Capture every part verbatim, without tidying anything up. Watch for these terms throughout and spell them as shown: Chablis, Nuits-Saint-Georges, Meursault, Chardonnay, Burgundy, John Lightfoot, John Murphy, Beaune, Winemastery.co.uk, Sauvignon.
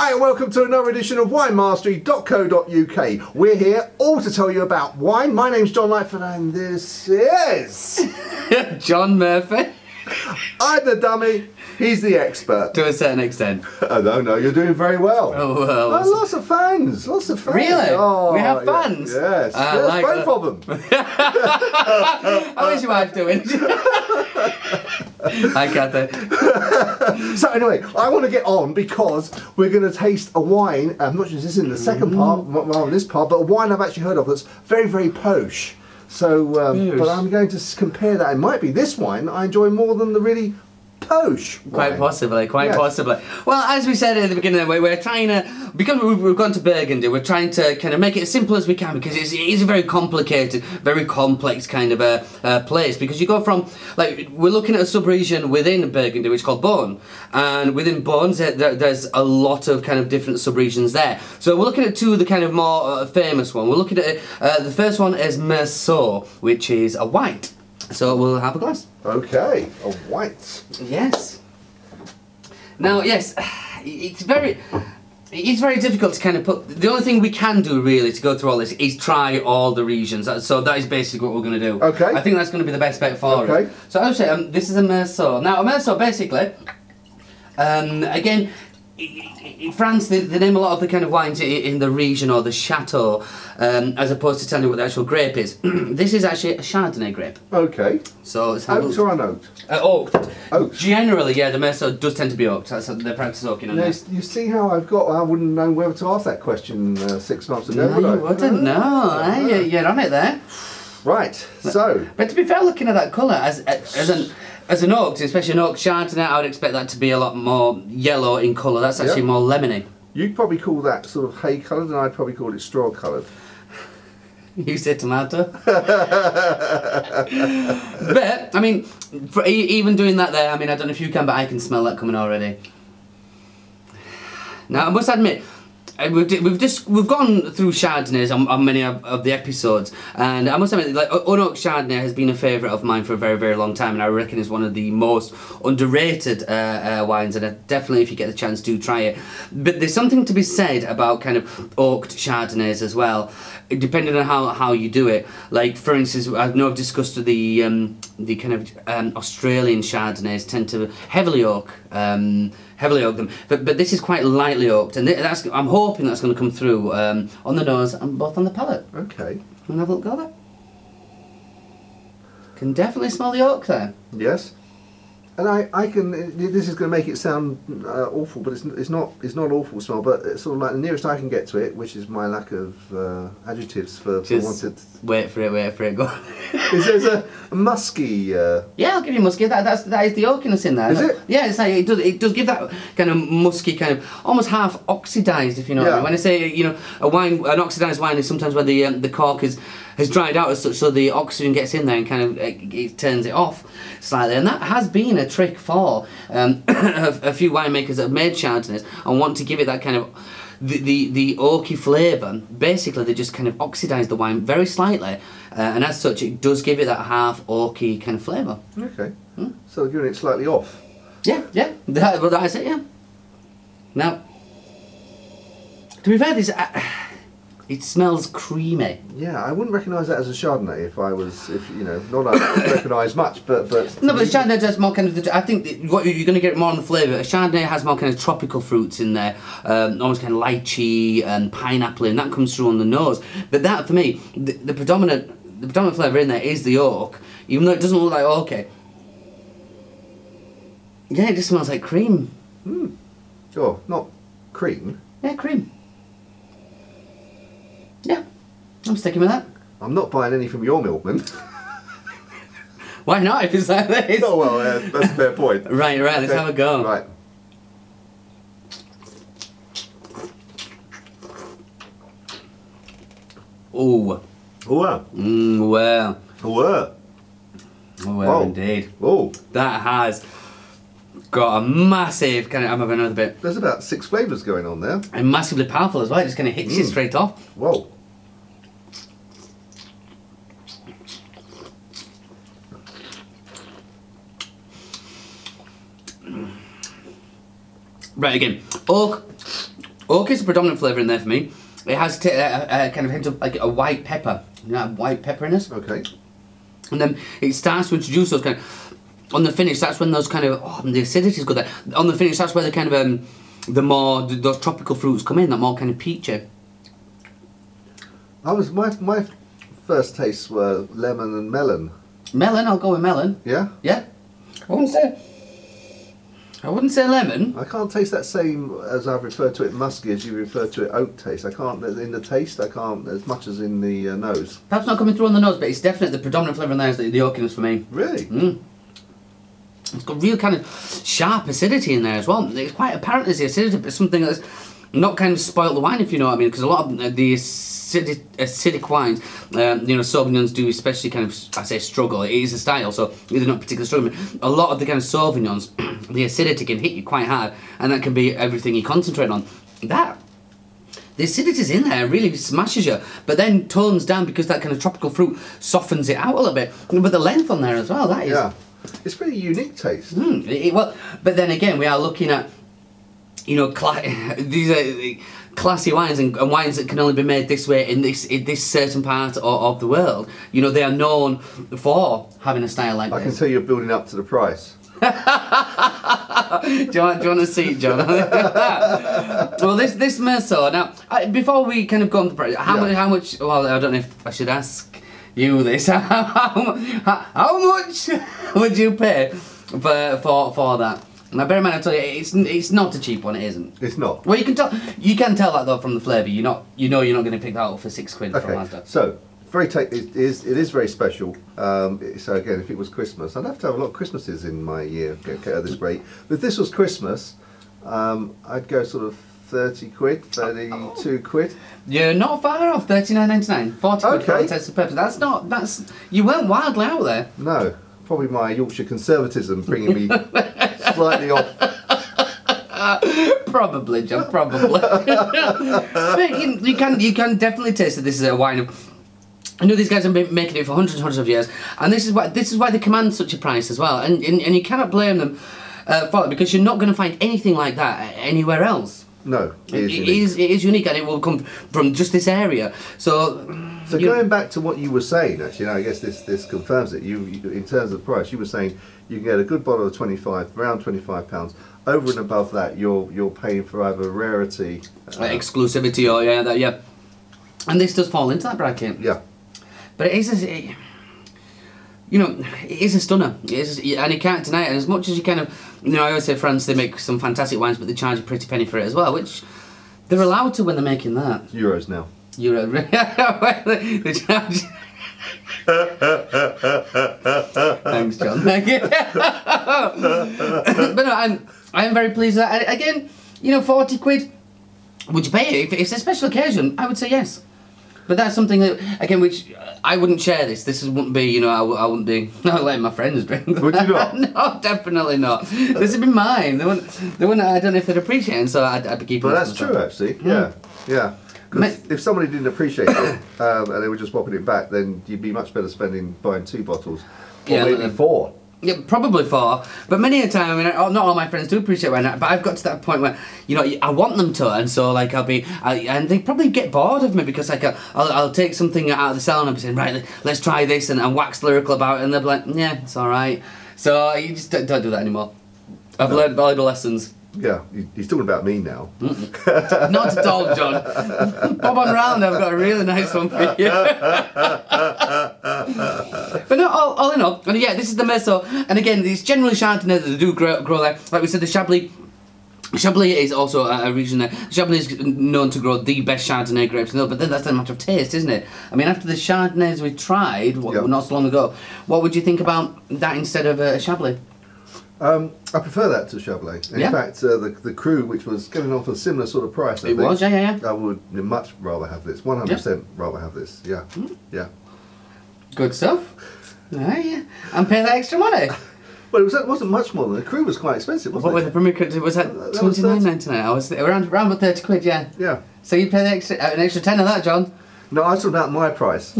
Hi and welcome to another edition of Winemastery dot co dot U K. We're here all to tell you about wine. My name's John Lightfoot and this is... John Murphy. I'm the dummy, he's the expert. To a certain extent. I don't know, you're doing very well. Oh, well. Oh, lots of fans, lots of fans. Really? Oh, we have fans? Yes, uh, yes like both of them. How is your wife doing? I got that. So anyway, I want to get on because we're going to taste a wine, I'm not sure this is in the second part, well in this part, but a wine I've actually heard of that's very, very posh. So, um, but I'm going to compare that. It might be this wine that I enjoy more than the really posh wine. Quite possibly, quite yes. possibly. Well, as we said at the beginning, we're, we're trying to, because we've, we've gone to Burgundy, we're trying to kind of make it as simple as we can, because it's, it is a very complicated, very complex kind of a, a place, because you go from, like, we're looking at a sub-region within Burgundy, which is called Beaune, and within Beaune, there, there's a lot of kind of different sub-regions there. So we're looking at two of the kind of more uh, famous ones. We're looking at, uh, the first one is Meursault, which is a white. So we'll have a glass. Okay, a white. Yes. Now, yes, it's very, it's very difficult to kind of put, the only thing we can do really to go through all this is try all the regions. So that is basically what we're going to do. Okay. I think that's going to be the best bet for okay. it. So I would say, um, this is a Meursault. Now, a Meursault basically, um, again, in France, they, they name a lot of the kind of wines in the region or the chateau, um, as opposed to telling you what the actual grape is. This is actually a Chardonnay grape. Okay. So it's oaked or unoaked? Uh, oaked. Oaked. Generally, yeah, the Meursault does tend to be oaked. That's their practice oaking. Now, you see how I've got? I wouldn't know whether to ask that question uh, six months ago. No, would I? you wouldn't. No, no. Eh? You're, you're on it there. Right. But, so. But to be fair, looking at that colour as as an. As an oak, especially an oak Chardonnay, I would expect that to be a lot more yellow in colour. That's actually yep. more lemony. You'd probably call that sort of hay coloured, and I'd probably call it straw coloured. You say tomato? But, I mean, for e even doing that there, I mean, I don't know if you can, but I can smell that coming already. Now, I must admit, We've we've just we've gone through Chardonnays on, on many of, of the episodes, and I must admit, like unoaked Chardonnay has been a favourite of mine for a very very long time, and I reckon is one of the most underrated uh, uh, wines. And I definitely, if you get the chance, do try it. But there's something to be said about kind of oaked Chardonnays as well, depending on how how you do it. Like for instance, I know I've discussed the um, the kind of um, Australian Chardonnays tend to heavily oak. Um, heavily oaked them, but, but this is quite lightly oaked, and that's, I'm hoping that's going to come through um, on the nose and both on the palate. Okay. And have a look at that. Can definitely smell the oak there. Yes. And I, I can, this is going to make it sound uh, awful, but it's, it's not it's not awful smell, but it's sort of like the nearest I can get to it, which is my lack of uh, adjectives for, for wanted. Wait for it, wait for it, go on. Is there's a musky... Uh... Yeah, I'll give you musky, that, that's, that is the oakiness in there. Is it? Yeah, it's like, it, does, it does give that kind of musky, kind of almost half oxidised, if you know yeah. what I mean. When I say, you know, a wine, an oxidised wine is sometimes where the, um, the cork is has dried out as such, so the oxygen gets in there and kind of it, it turns it off slightly, and that has been a trick for um, a few winemakers that have made Chardonnays and want to give it that kind of the the, the oaky flavour. Basically, they just kind of oxidise the wine very slightly, uh, and as such, it does give it that half oaky kind of flavour. Okay, hmm? So they're doing it slightly off. Yeah, yeah, that, well, that's it. Yeah. Now, to be fair, this. Uh, It smells creamy. Yeah, I wouldn't recognise that as a Chardonnay if I was, if you know, not I don't recognise much, but... but no, but the Chardonnay does more kind of, the, I think that what you're going to get more on the flavour. A Chardonnay has more kind of tropical fruits in there, um, almost kind of lychee and pineapple, and that comes through on the nose. But that, for me, the, the predominant the predominant flavour in there is the oak, even though it doesn't look like oak. Okay. Yeah, it just smells like cream. Mm. Oh, not cream? Yeah, cream. Yeah, I'm sticking with that. I'm not buying any from your milkman. Why not if it's like this? Oh well, uh, that's a fair point. Right, right, okay. Let's have a go. Right. Ooh. Ooh. Mmm, well. Ooh. Oh, well, indeed. Oh. That has got a massive kind of, I'm having another bit. There's about six flavours going on there. And massively powerful as well, it just kind of hits mm. you straight off. Whoa. Right, again, oak, Oak is a predominant flavour in there for me. It has t a, a kind of hint of like a white pepper, you know, white pepperiness. Okay. And then it starts to introduce those kind of, on the finish, that's when those kind of, oh, the acidity's got there. On the finish, that's where the kind of, um, the more, the, those tropical fruits come in, that more kind of peachy. I was, my, my first tastes were lemon and melon. Melon, I'll go with melon. Yeah? Yeah. I wouldn't say, I wouldn't say lemon. I can't taste that same, as I've referred to it, musky, as you refer to it, oak taste. I can't, in the taste, I can't, as much as in the uh, nose. Perhaps not coming through on the nose, but it's definitely the predominant flavour in there is the, the oakiness for me. Really? Mm. It's got real kind of sharp acidity in there as well. It's quite apparent there's the acidity, but something that's not kind of spoiled the wine, if you know what I mean, because a lot of the acidic, acidic wines, um, you know, Sauvignons do especially kind of, I say struggle, it is a style, so they're not particularly struggling. A lot of the kind of Sauvignons, the acidity can hit you quite hard, and that can be everything you concentrate on. That, the acidity's in there, really smashes you, but then tones down because that kind of tropical fruit softens it out a little bit. But the length on there as well, that is... Yeah. It's pretty unique taste. Mm, it, well, but then again, we are looking at, you know, cla these are classy wines and, and wines that can only be made this way in this in this certain part of, of the world. You know, they are known for having a style like I this. I can tell you're building up to the price. do, you, do you want to see it, John? Well, this this Meursault. Now, I, before we kind of go on the price, how yeah. much? How much? Well, I don't know if I should ask you this. How, how, how much would you pay for for for that? Now, bear in mind, I tell you, it's it's not a cheap one. It isn't. It's not. Well, you can tell you can tell that though from the flavour. You're not you know you're not going to pick that up for six quid. Okay. From last time. So very ta it is it is very special. Um, so again, if it was Christmas, I'd have to have a lot of Christmases in my year at this rate. But if this was Christmas, um, I'd go sort of thirty quid, thirty-two quid. You're not far off, thirty-nine ninety-nine, forty quid for the test of purpose. That's not, that's, you weren't wildly out there. No, probably my Yorkshire conservatism bringing me slightly off. Probably, John, probably. But you, you, can, you can definitely taste that this is a wine of, I know these guys have been making it for hundreds and hundreds of years, and this is why, this is why they command such a price as well, and, and, and you cannot blame them uh, for it, because you're not going to find anything like that anywhere else. No, it is, it, is, it is unique, and it will come from just this area. So, so going know. back to what you were saying, actually, you know, I guess this this confirms it. You, you, in terms of price, you were saying you can get a good bottle of twenty-five, around twenty-five pounds. Over and above that, you're you're paying for either rarity, uh, exclusivity, or yeah, that yeah. And this does fall into that bracket. Yeah, but it is. A, it, You know, it is a stunner, it is, and you can't deny it. And as much as you kind of, you know, I always say France, they make some fantastic wines, but they charge a pretty penny for it as well, which they're allowed to when they're making that. Euros now. Euro. They charge. Thanks, John. But no, I'm, I'm very pleased with that. Again, you know, forty quid, would you pay it? If it's a special occasion, I would say yes. But that's something that, again, which I wouldn't share this. This wouldn't be, you know, I, I wouldn't be not letting my friends drink. Would you not? No, definitely not. This would be mine. They wouldn't, they wouldn't, I don't know if they'd appreciate it, so I'd, I'd be keeping it. Well, that's true, actually. Yeah, mm. yeah. Because if somebody didn't appreciate it um, and they were just popping it back, then you'd be much better spending buying two bottles. Or yeah, maybe four. Yeah, probably four. But many a time, I mean, not all my friends do appreciate wine, but I've got to that point where, you know, I want them to, and so, like, I'll be, I, and they probably get bored of me because, like, I'll, I'll take something out of the cellar and I'll be saying, right, let's try this, and, and wax lyrical about it, and they'll be like, yeah, it's all right. So you just don't, don't do that anymore. I've no. learned valuable lessons. Yeah, he's talking about me now. Mm-mm. Not at all, John. Bob on round, I've got a really nice one for you. But no, all, all in all, yeah, this is the Meursault. And again, these generally Chardonnay that they do grow, grow there. Like we said, the Chablis. Chablis is also a region there. Chablis is known to grow the best Chardonnay grapes in the world, but then that's a matter of taste, isn't it? I mean, after the Chardonnays we tried, what, yep. not so long ago, what would you think about that instead of a Chablis? Um, I prefer that to Chablis. In yeah. fact, uh, the the crew, which was going on for a similar sort of price, I it think, was, yeah, yeah, yeah. I would much rather have this. One hundred percent rather have this. Yeah, mm. yeah. Good stuff. Yeah, yeah. And pay that extra money. Well, it, was, it wasn't much more. The crew was quite expensive, wasn't what it? What were the premier? Was that, that twenty nine ninety nine? I was around around about thirty quid. Yeah. Yeah. So you pay the extra, an extra ten of that, John. No, I was talking about my price.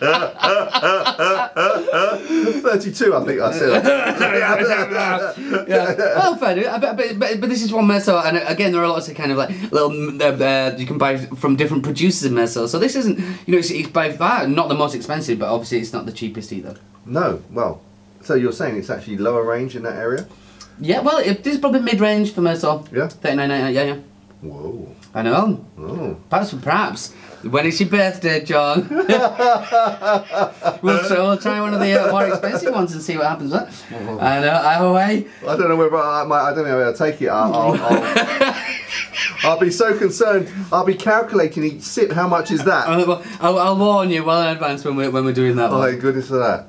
thirty-two, I think I said. Yeah. Well, fair enough. But, but, but, but this is one Meursault, and again, there are lots of kind of like little uh, you can buy from different producers in Meursault. So this isn't, you know, it's, it's by far not the most expensive, but obviously it's not the cheapest either. No, well, so you're saying it's actually lower range in that area? Yeah, well, it, this is probably mid-range for Meursault. Yeah. thirty-nine ninety-nine, yeah, yeah. Whoa. I know. Oh. Perhaps, perhaps. When is your birthday, John? we'll, so we'll try one of the uh, more expensive ones and see what happens. Huh? Oh. I know. I away. I don't know whether I might. I don't know whether I'll take it. I'll, I'll, I'll, I'll be so concerned. I'll be calculating each sip. How much is that? I'll, I'll, I'll warn you well in advance when we're when we're doing that. Oh, one. Thank goodness for that.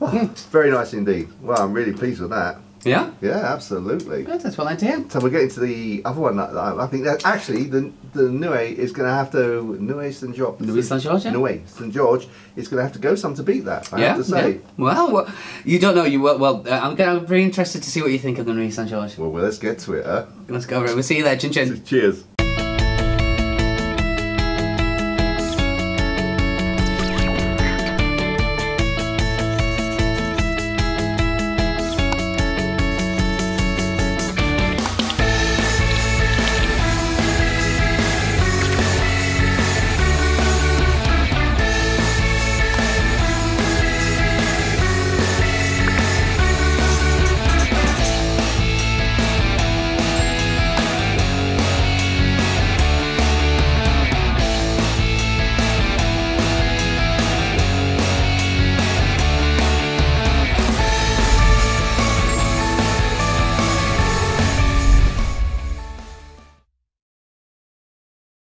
Oh, very nice indeed. Well, I'm really pleased with that. Yeah? Yeah, absolutely. Good, that's what I did. So we're getting to the other one. I think that actually the the Nuits is going to have to... Nuits-Saint-Georges. Nuits-Saint-Georges, yeah. Nuits-Saint-Georges is going to have to go some to beat that, I yeah, have to say. Yeah. Well, well, you don't know. You Well, well uh, I'm, gonna, I'm very interested to see what you think of the Nuits-Saint-Georges. Well, well, let's get to it, huh? Let's go over it. We'll see you there. Chin chin. Cheers.